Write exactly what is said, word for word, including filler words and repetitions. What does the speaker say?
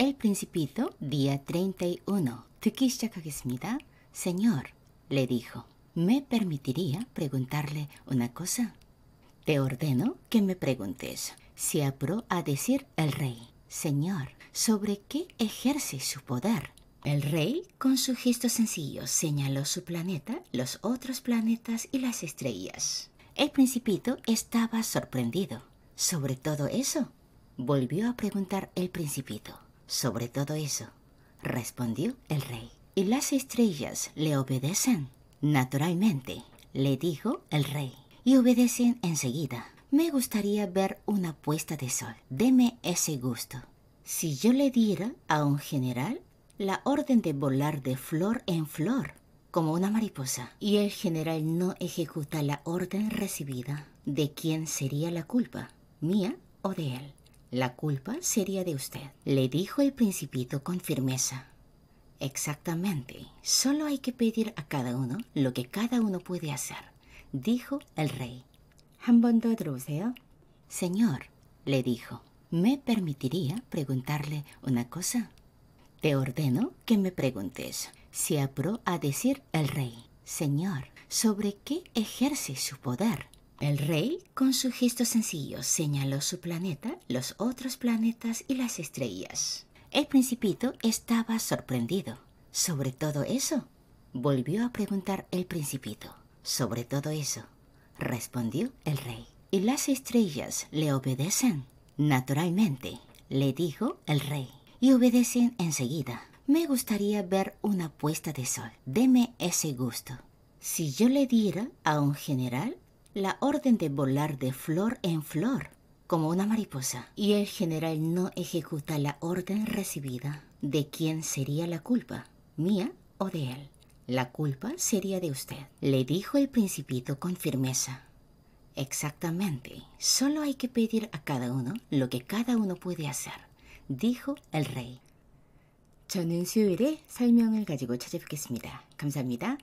El principito, día treinta y uno. 듣기 시작하겠습니다. Señor, le dijo, ¿me permitiría preguntarle una cosa? Te ordeno que me preguntes. Se apuró a decir el rey. Señor, ¿sobre qué ejerce su poder? El rey, con su gesto sencillo, señaló su planeta, los otros planetas y las estrellas. El principito estaba sorprendido. ¿Sobre todo eso? Volvió a preguntar el principito. Sobre todo eso, respondió el rey. ¿Y las estrellas le obedecen? Naturalmente, le dijo el rey, y obedecen enseguida. Me gustaría ver una puesta de sol. Deme ese gusto. Si yo le diera a un general la orden de volar de flor en flor, como una mariposa, y el general no ejecuta la orden recibida, ¿de quién sería la culpa? ¿Mía o de él? La culpa sería de usted, le dijo el principito con firmeza. Exactamente, solo hay que pedir a cada uno lo que cada uno puede hacer, dijo el rey. 한 번 더 들어보세요. Señor, le dijo, ¿me permitiría preguntarle una cosa? Te ordeno que me preguntes. Se apuró a decir el rey. Señor, ¿sobre qué ejerce su poder? El rey, con su gesto sencillo, señaló su planeta, los otros planetas y las estrellas. El principito estaba sorprendido. ¿Sobre todo eso? Volvió a preguntar el principito. Sobre todo eso, respondió el rey. ¿Y las estrellas le obedecen? Naturalmente, le dijo el rey, y obedecen enseguida. Me gustaría ver una puesta de sol. Deme ese gusto. Si yo le diera a un general la orden de volar de flor en flor, como una mariposa, y el general no ejecuta la orden recibida, ¿de quién sería la culpa? ¿Mía o de él? La culpa sería de usted, le dijo el principito con firmeza. Exactamente, solo hay que pedir a cada uno lo que cada uno puede hacer, dijo el rey. 저는 수요일에 설명을 가지고 찾아뵙겠습니다. 감사합니다.